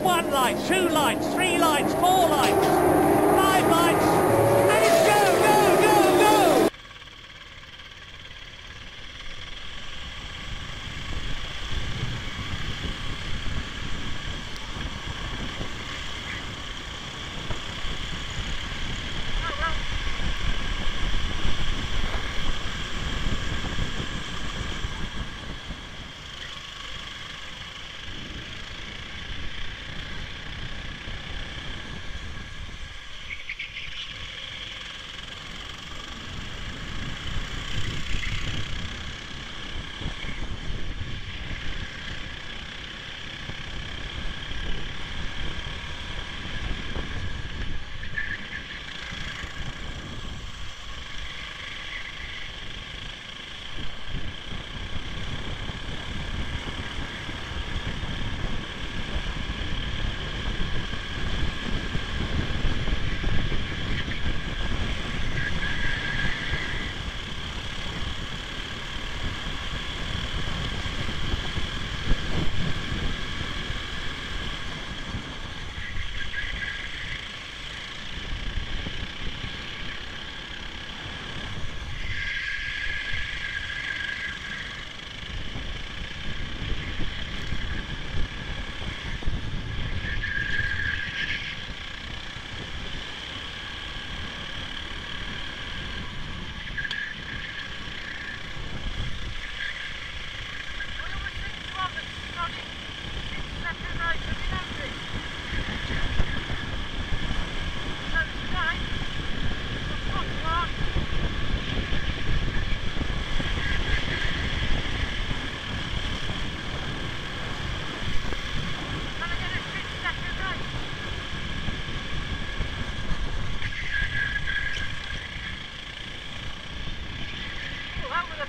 One light, two lights, three lights, four lights, five lights, and it's go, go, go, go!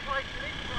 Like